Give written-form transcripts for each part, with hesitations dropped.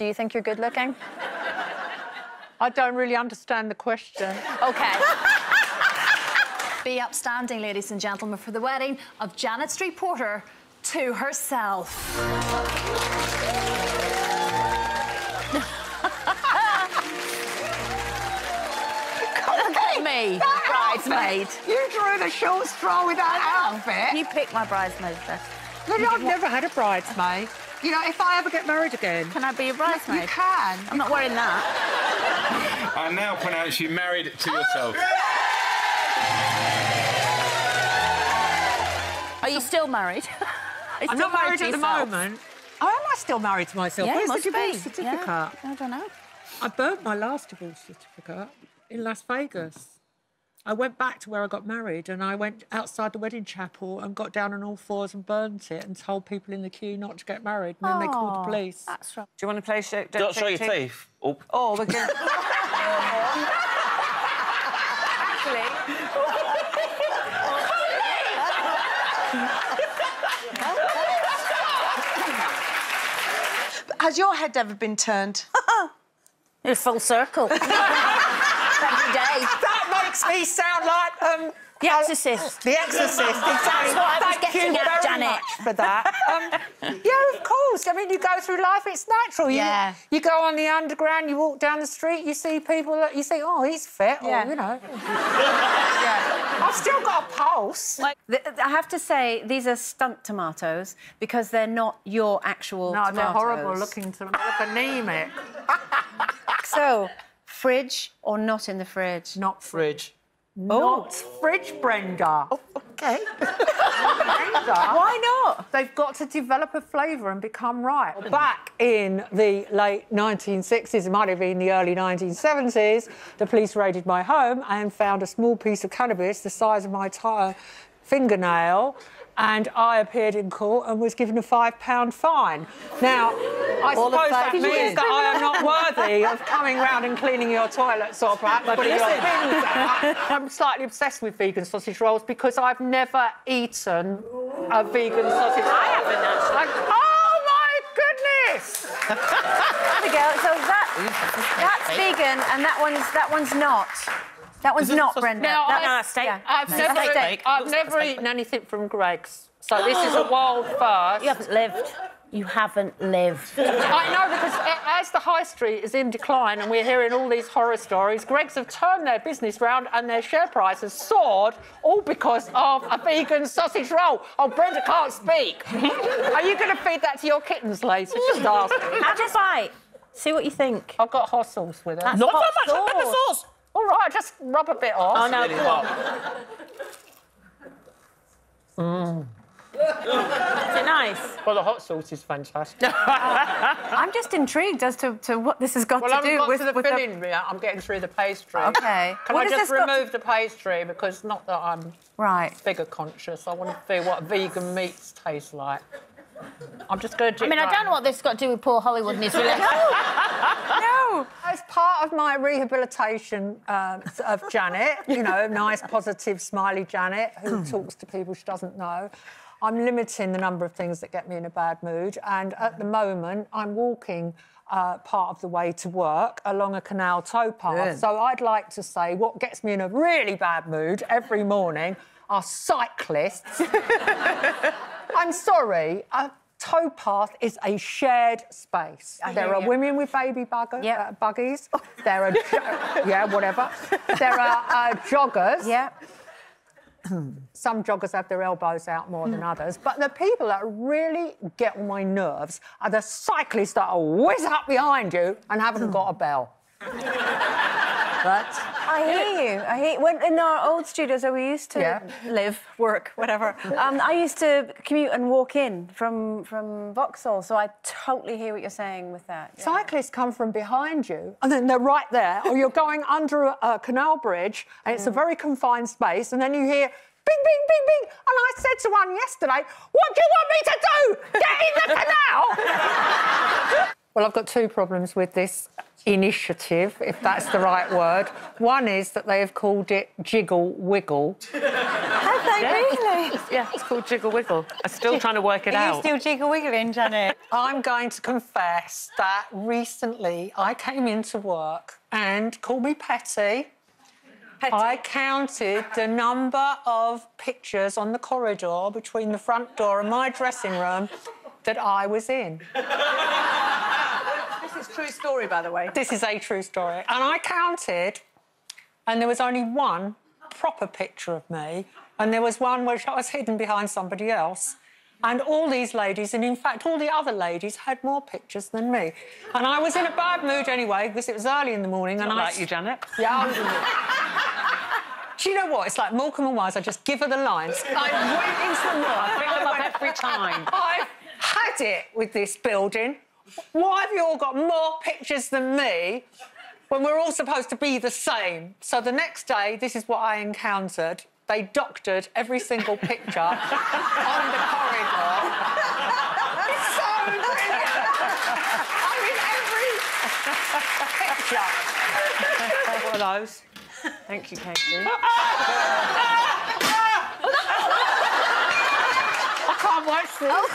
Do you think you're good looking? I don't really understand the question. OK. Be upstanding, ladies and gentlemen, for the wedding of Janet Street-Porter to herself. Come me, bridesmaid. You drew the short straw with that outfit. You picked my bridesmaid first. Look, I've never had a bridesmaid. You know, if I ever get married again... Can I be a bridesmaid? You can. I'm not wearing that. I now pronounce you married to yourself. Are you still married? I'm not married at the moment. Oh, am I still married to myself? Yeah, where's the divorce certificate? Yeah, I don't know. I burnt my last divorce certificate in Las Vegas. I went back to where I got married and I went outside the wedding chapel and got down on all fours and burnt it and told people in the queue not to get married and then they called the police. That's right. Do you want to play Don't Show Your Teeth? Oh, we're going to... Actually... Has your head ever been turned? In a full circle. Every day. Makes me sound like The Exorcist. The Exorcist, exactly. Thank you very much for that. Yeah, of course. I mean, you go through life; it's natural. Yeah. You go on the underground, you walk down the street, you see people, you think, oh, he's fit, or you know. Yeah. I've still got a pulse. Like, I have to say, these are stunt tomatoes because they're not your actual tomatoes. No, they're horrible looking tomatoes. They look anemic. So. Fridge or not in the fridge? Not fridge. Not fridge, Brenda. Oh, OK. Brenda. Why not? They've got to develop a flavour and become right. Back in the late 1960s, it might have been the early 1970s, the police raided my home and found a small piece of cannabis the size of my tire fingernail, and I appeared in court and was given a £5 fine. Now, I suppose that means that I am not worthy of coming round and cleaning your toilets or perhaps putting your things out. I'm slightly obsessed with vegan sausage rolls because I've never eaten a vegan sausage roll. I haven't, actually. Oh, my goodness! There we go. So that's vegan and that one's not. That one's not, Brenda. No, I've never eaten anything from Greggs, so this is a wild first. You haven't lived. You haven't lived. I know, because as the high street is in decline and we're hearing all these horror stories, Greggs have turned their business round and their share price has soared, all because of a vegan sausage roll. Oh, Brenda can't speak. Are you going to feed that to your kittens later? Just ask. Have a bite. See what you think. I've got hot sauce with it. Not that much. Not pepper sauce. All right, just rub a bit off. Oh, no, really hot. Is it nice? Well, the hot sauce is fantastic. I'm just intrigued as to what this has got to do with... Well, I haven't got to the filling yet. I'm getting through the pastry. OK. Can I just remove the pastry? Because not that I'm figure conscious. I want to feel what vegan meats taste like. I'm just going to do I don't know what this has got to do with poor Hollywood and his relationship. No! As part of my rehabilitation of Janet, you know, nice, positive, smiley Janet who talks to people she doesn't know, I'm limiting the number of things that get me in a bad mood, and at the moment I'm walking part of the way to work along a canal towpath. Yeah. So I'd like to say what gets me in a really bad mood every morning are cyclists. I'm sorry, a towpath is a shared space. There are women with baby buggies. There are... There are joggers. Yeah. Some joggers have their elbows out more than others, but the people that really get on my nerves are the cyclists that whiz up behind you and haven't got a bell. But I hear you. I hear... When, in our old studios where we used to live, work, whatever, I used to commute and walk in from Vauxhall, so I totally hear what you're saying with that. Yeah. Cyclists come from behind you and then they're right there, or you're going under a canal bridge and it's a very confined space and then you hear bing, bing, bing, bing, and I said to one yesterday, what do you want me to do? Get in the canal! Well, I've got two problems with this initiative, if that's the right word. One is that they have called it Jiggle Wiggle. Have they Yeah. Really? Yeah, it's called Jiggle Wiggle. I'm still trying to work it out. Are you still jiggle wiggling, Janet? I'm going to confess that recently I came into work and, call me petty, I counted the number of pictures on the corridor between the front door and my dressing room that I was in. This is a true story, by the way. This is a true story. And I counted, and there was only one proper picture of me, and there was one which I was hidden behind somebody else. And all these ladies, and in fact all the other ladies, had more pictures than me. And I was in a bad mood anyway, because it was early in the morning. Not and like you, Janet. Yeah. Do you know what? It's like Malcolm and Wise. I just give her the lines. I went into the work. I pick them up every time. I've had it with this building. Why have you all got more pictures than me when we're all supposed to be the same? So the next day, this is what I encountered. They doctored every single picture on the corridor. It's so brilliant. I mean, every picture. What are those? Thank you, Katie. I can't watch this.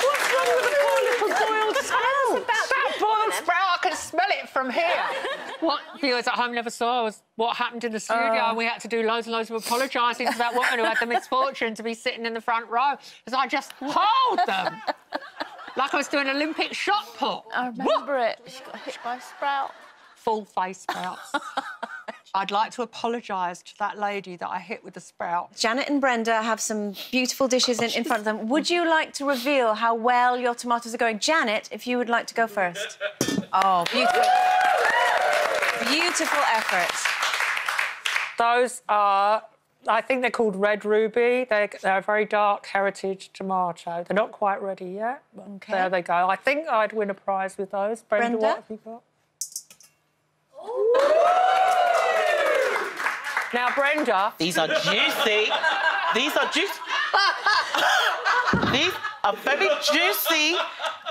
What's wrong with the poor little boiled sprout? That boiled sprout, I can smell it from here. What viewers at home never saw was what happened in the studio, and we had to do loads and loads of apologising to that woman who had the misfortune to be sitting in the front row, because I just hauled them. Like I was doing Olympic shot put. I remember it. She got hit by a sprout. Full face sprouts. I'd like to apologise to that lady that I hit with the sprout. Janet and Brenda have some beautiful dishes in front of them. Would you like to reveal how well your tomatoes are going? Janet, if you would like to go first. Oh, beautiful. Beautiful effort. Those are... I think they're called Red Ruby. They're a very dark heritage tomato. They're not quite ready yet, but there they go. I think I'd win a prize with those. Brenda, what have you got? Ooh. Now, Brenda... These are juicy. These are juicy. These are very juicy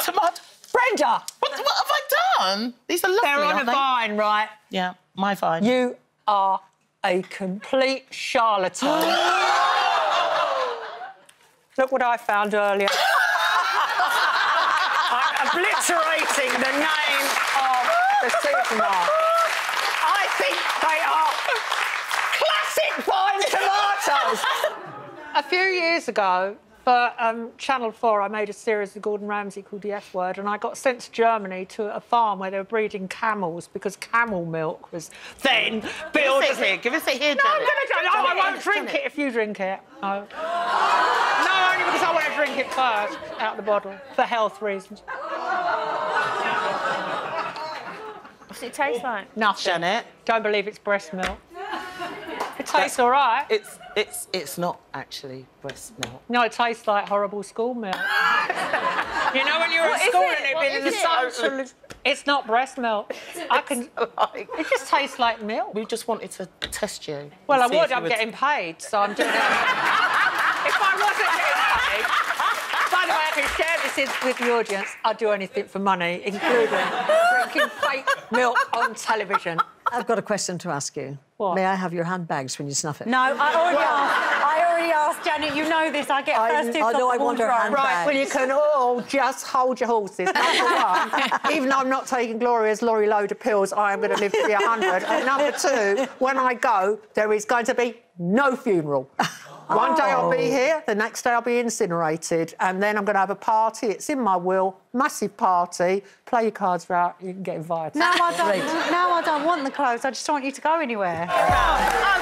tomatoes. Brenda! What have I done? These are lovely, they're on a vine, right? Yeah, my vine. You are... a complete charlatan. Look what I found earlier. I'm obliterating the name of the supermarket. I think they are classic vine tomatoes. A few years ago, for Channel 4, I made a series with Gordon Ramsay called The F Word, and I got sent to Germany to a farm where they were breeding camels because camel milk was then billed as... Give us a here, no, Janet. No, I won't drink it if you drink it. No. No, only because I want to drink it first, out the bottle, for health reasons. What's it taste like? Nothing. Janet? Don't believe it's breast milk. It tastes all right. It's not actually breast milk. No, it tastes like horrible school milk. You know when you were at school and it'd been in the sun. It's not breast milk. I can. It just tastes like milk. We just wanted to test you. Well, I would. I'm getting paid, so I'm doing it. If I wasn't getting paid, by the way, I can share this with the audience. I'd do anything for money, including drinking fake milk on television. I've got a question to ask you. What? May I have your handbags when you snuff it? No, I already asked Janet. You know this. I get first dibs. I know I want her handbags. Right, well, you can all just hold your horses. Number one, even though I'm not taking Gloria's lorry load of pills, I am going to live to be 100. And number two, when I go, there is going to be no funeral. One day I'll be here, the next day I'll be incinerated, and then I'm going to have a party. It's in my will, massive party. Play your cards out, you can get invited. Now I don't. Now I don't want the clothes. I just don't want you to go anywhere. Right.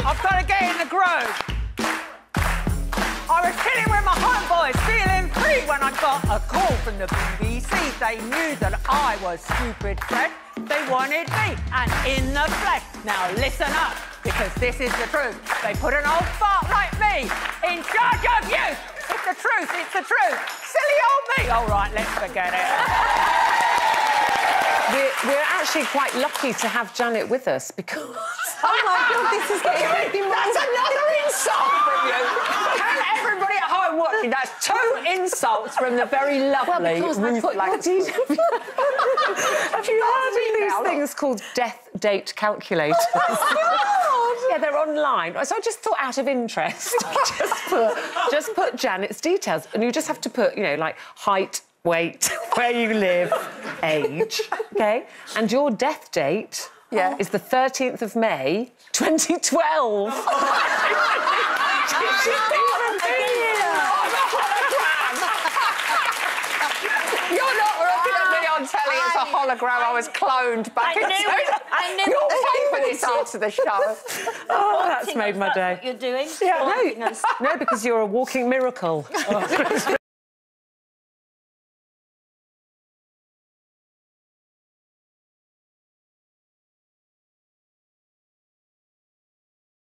I've got to get in the groove. I was chilling with my homeboys, feeling free when I got a call from the BBC. They knew that I was stupid, Fred. They wanted me, and in the flesh. Now listen up, because this is the truth. They put an old fart like me in charge of you. It's the truth, it's the truth. Silly old me. All right, let's forget it. We're actually quite lucky to have Janet with us because... Oh, my God, this is getting really... That's another insult from you! Can everybody at home watch you? That's two insults from the very lovely... Well, because Ruth Have you heard of these things called death date calculators? Oh, my God! Yeah, they're online. So I just thought, out of interest, just put Janet's details. And you just have to put, you know, like, height, weight, where you live, age, OK? And your death date is the 13th of May, 2012. Oh, You're not looking at me on telly as a hologram. I was cloned back in... I knew you'll pay for this after the show. Oh, that's made my day. What you're doing? Yeah, no, because you're a walking miracle. Oh.